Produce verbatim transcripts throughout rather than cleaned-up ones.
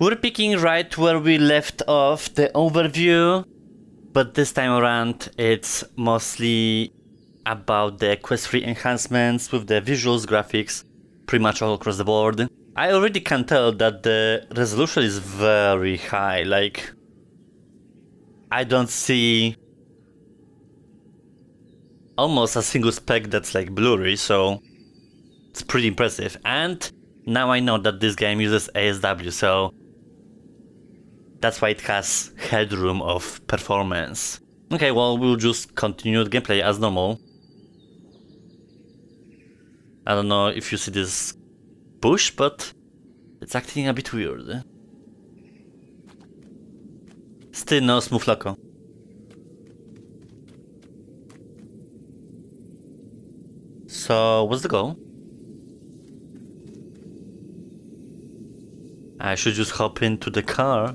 We're picking right where we left off the overview, but this time around it's mostly about the Quest three enhancements with the visuals, graphics, pretty much all across the board. I already can tell that the resolution is very high, like I don't see almost a single speck that's like blurry, so it's pretty impressive. And now I know that this game uses A S W, so that's why it has headroom of performance. Okay, well, we'll just continue the gameplay as normal. I don't know if you see this bush, but it's acting a bit weird. Still no smooth loco. So, what's the goal? I should just hop into the car.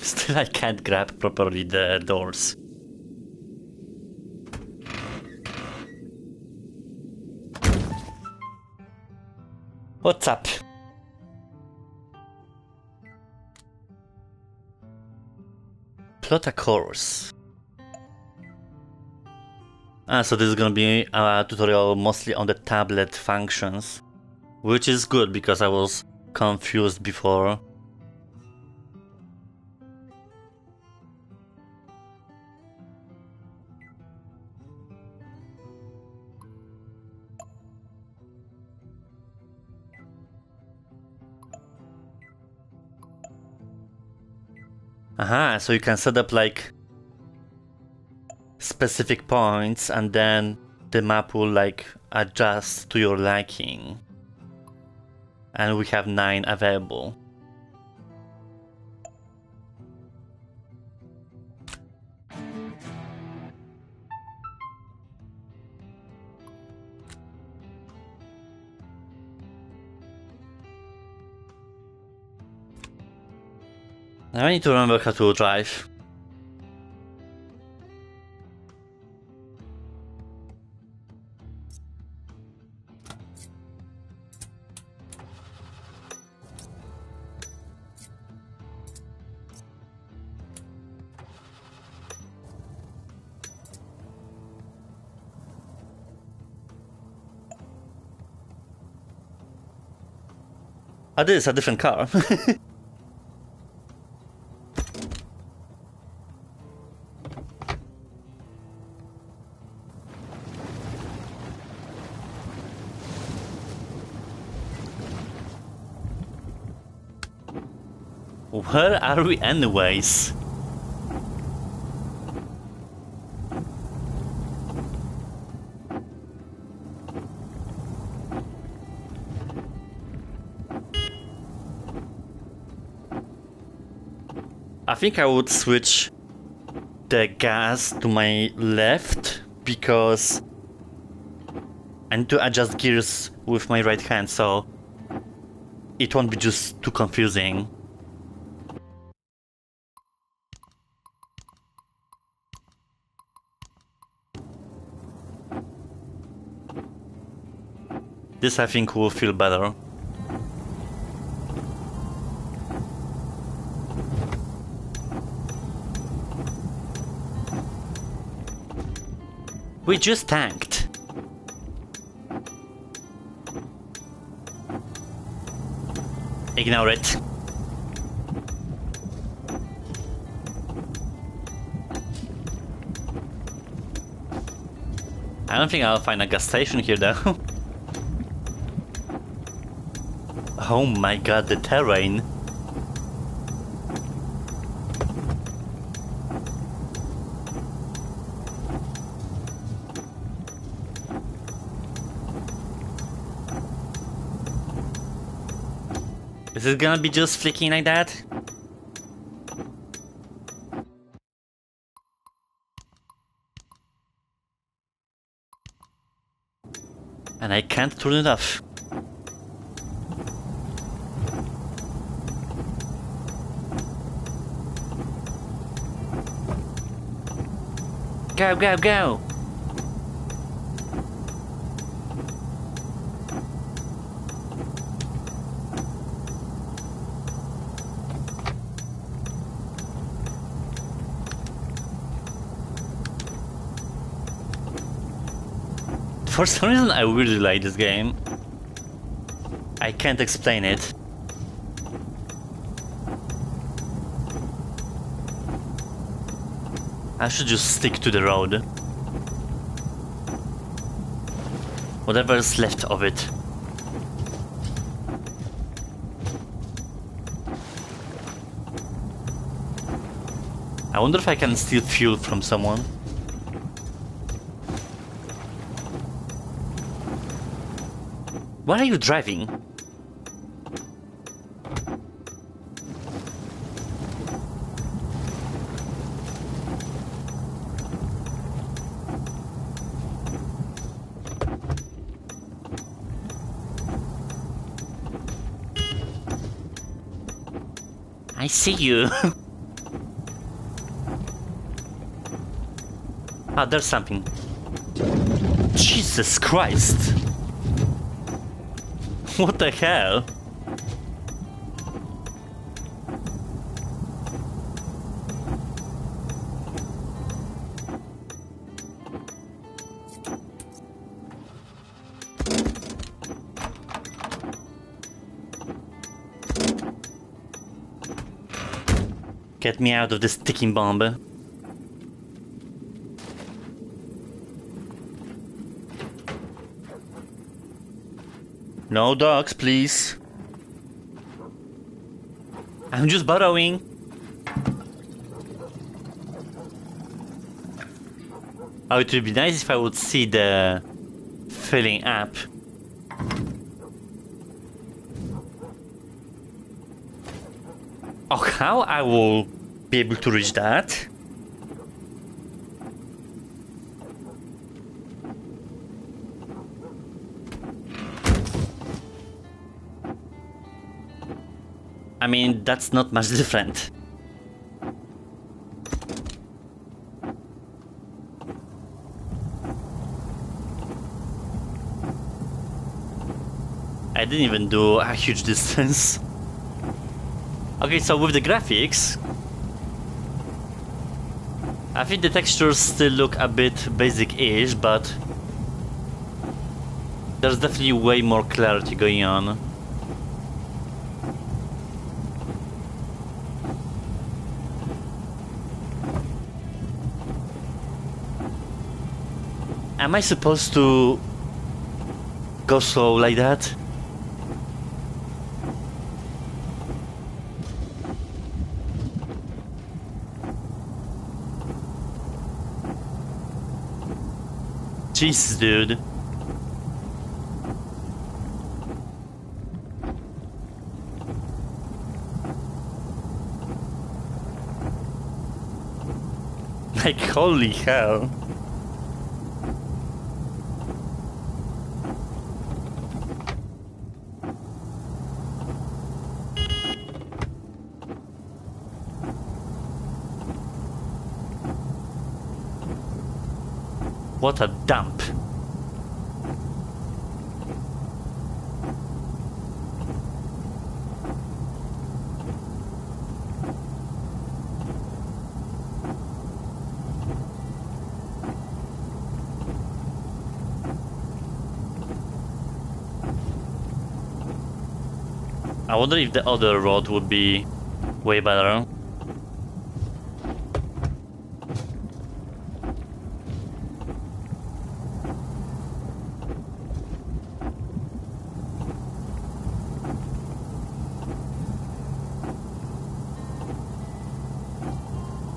Still, I can't grab properly the doors. What's up? Plot a course. Ah, so this is gonna be a tutorial mostly on the tablet functions, which is good because I was confused before. Aha, so you can set up like specific points and then the map will like adjust to your liking. And we have nine available. I need to remember how to drive. Ah, this is a different car. Where are we anyways? I think I would switch the gas to my left because I need to adjust gears with my right hand, so it won't be just too confusing. This I think will feel better. We just tanked. Ignore it. I don't think I'll find a gas station here though. Oh my god, the terrain. Is it gonna be just flicking like that? and I can't turn it off. Go, go, go! For some reason I really like this game. I can't explain it. I should just stick to the road. Whatever is left of it. I wonder if I can steal fuel from someone. Where are you driving? I see you. Ah, there's something. Jesus Christ. What the hell? Get me out of this ticking bomb. No dogs, please. I'm just borrowing. Oh, it would be nice if I would see the filling up. Oh, how I will be able to reach that? I mean, that's not much different. I didn't even do a huge distance. Okay, so with the graphics, I think the textures still look a bit basic-ish, but there's definitely way more clarity going on. Am I supposed to go slow like that? Jesus, dude. Like, holy hell. What a dump. I wonder if the other road would be way better.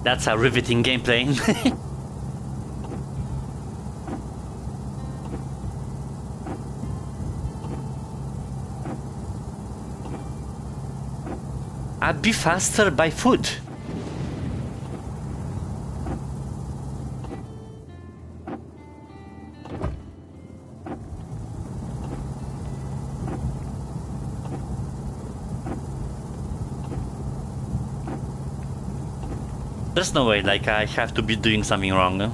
That's a riveting gameplay. I'd be faster by foot. There's no way, like, I have to be doing something wrong.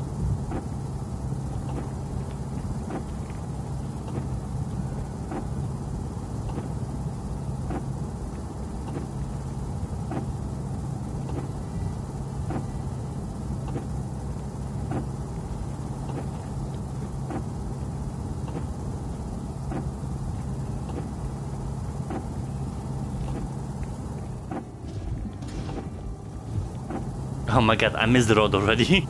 Oh my god, I missed the road already.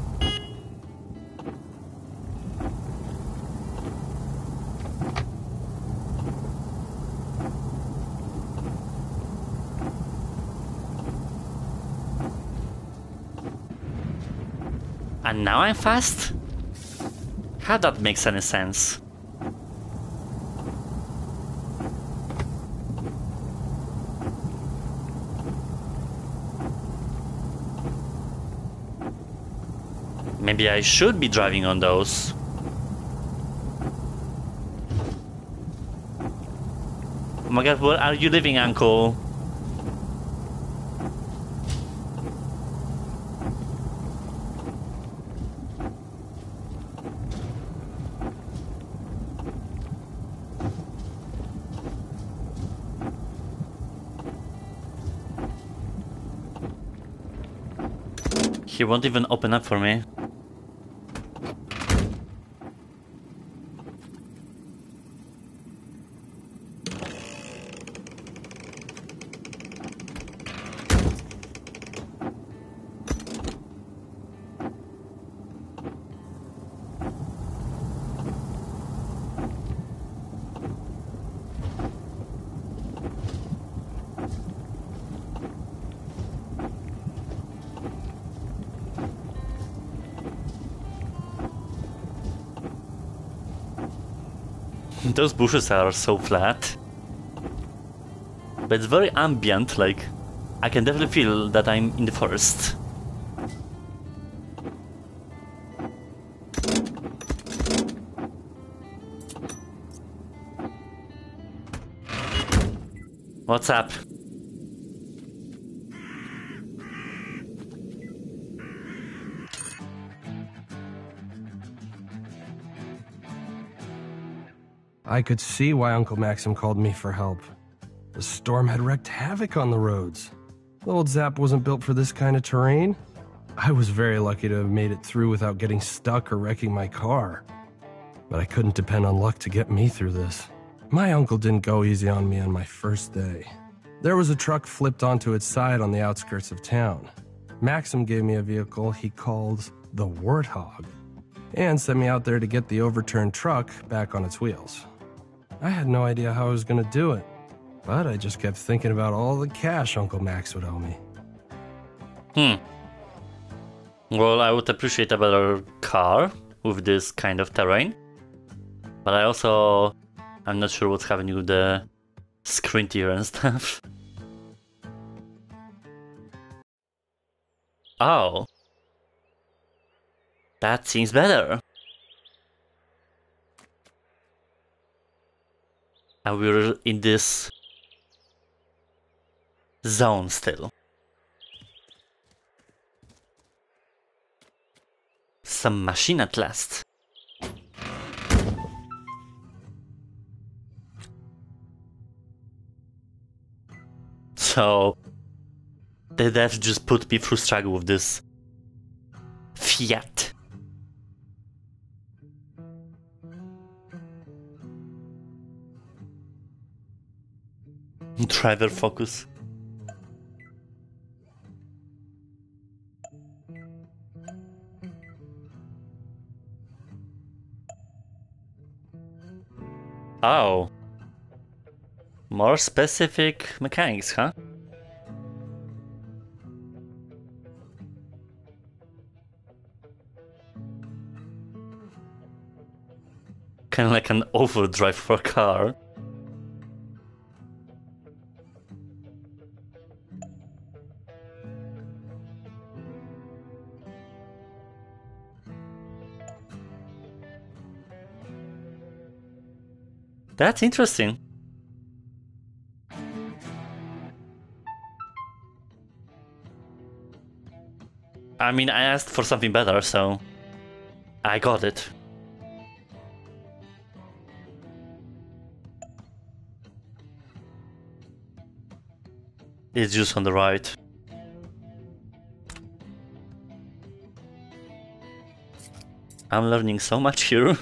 And now I'm fast? How that makes any sense? Maybe I should be driving on those. Oh my god, where are you living, uncle? He won't even open up for me. Those bushes are so flat, but it's very ambient, like, I can definitely feel that I'm in the forest. What's up? I could see why Uncle Maxim called me for help. The storm had wreaked havoc on the roads. The old Zap wasn't built for this kind of terrain. I was very lucky to have made it through without getting stuck or wrecking my car. But I couldn't depend on luck to get me through this. My uncle didn't go easy on me on my first day. There was a truck flipped onto its side on the outskirts of town. Maxim gave me a vehicle he called the Warthog and sent me out there to get the overturned truck back on its wheels. I had no idea how I was going to do it, but I just kept thinking about all the cash Uncle Max would owe me. Hmm. Well, I would appreciate a better car with this kind of terrain, but I also... I'm not sure what's happening with the screen tier and stuff. Oh. That seems better. And we're in this zone still. Some machine at last. So the devs just put me through struggle with this Fiat. Driver focus. Oh. More specific mechanics, huh? Kind of like an overdrive for a car. That's interesting. I mean, I asked for something better, so I got it. It's just on the right. I'm learning so much here.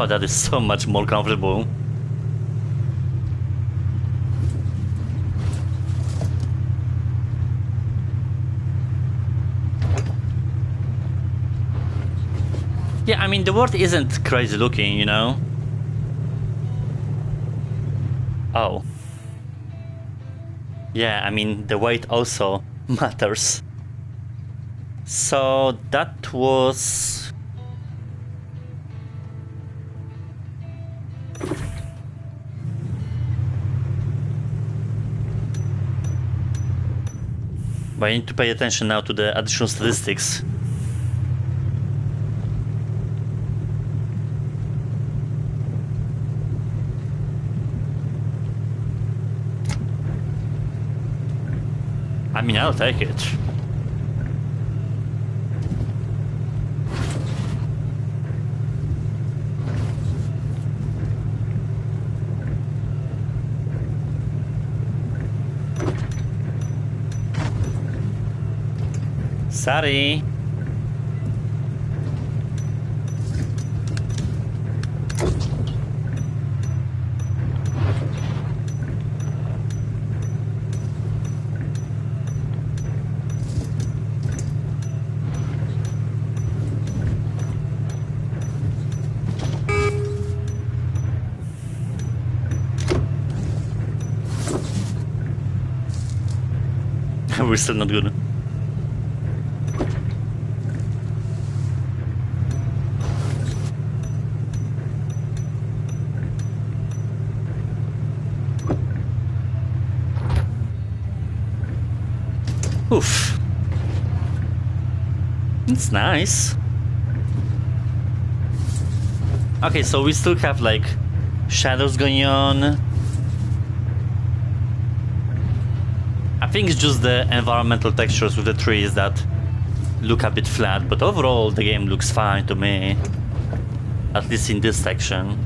Oh, that is so much more comfortable. Yeah, I mean, the world isn't crazy looking, you know? Oh. Yeah, I mean, the weight also matters. So, that was... But I need to pay attention now to the additional statistics. I mean, I'll take it. Sorry. We're still not good. Oof. It's nice. Okay, so we still have like shadows going on. I think it's just the environmental textures with the trees that look a bit flat, but overall the game looks fine to me. At least in this section.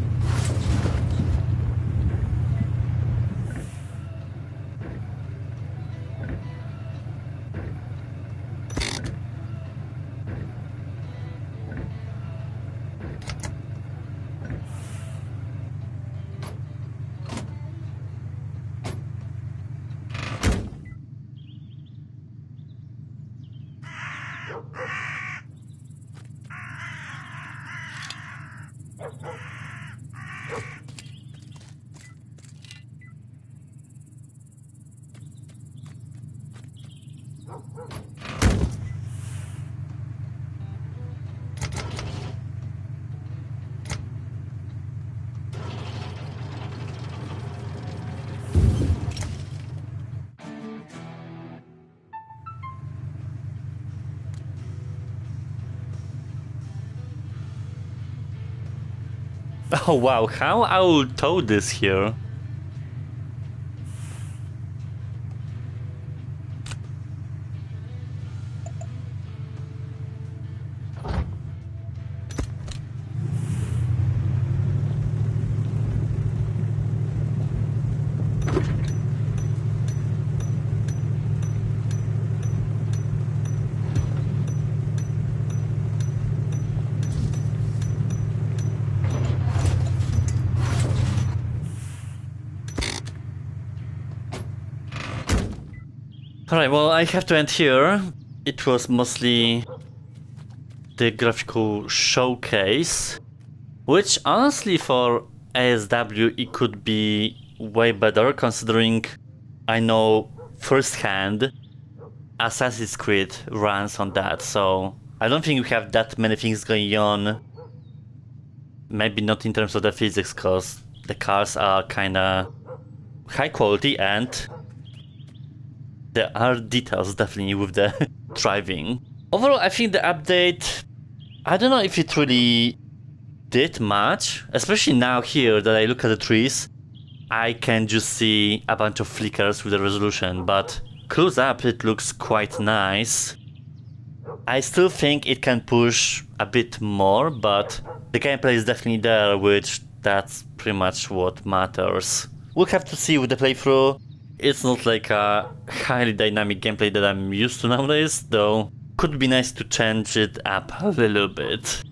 Oh wow, how I will tow this here? Alright, well, I have to end here. It was mostly the graphical showcase, which honestly for A S W it could be way better, considering I know firsthand Assassin's Creed runs on that, so I don't think we have that many things going on. Maybe not in terms of the physics, because the cars are kinda high quality and there are details definitely with the driving. Overall, I think the update I don't know if it really did much, especially now here that I look at the trees. I can just see a bunch of flickers with the resolution, but close up it looks quite nice. I still think it can push a bit more, but the gameplay is definitely there, which that's pretty much what matters. We'll have to see with the playthrough. It's not like a highly dynamic gameplay that I'm used to nowadays, though could be nice to change it up a little bit.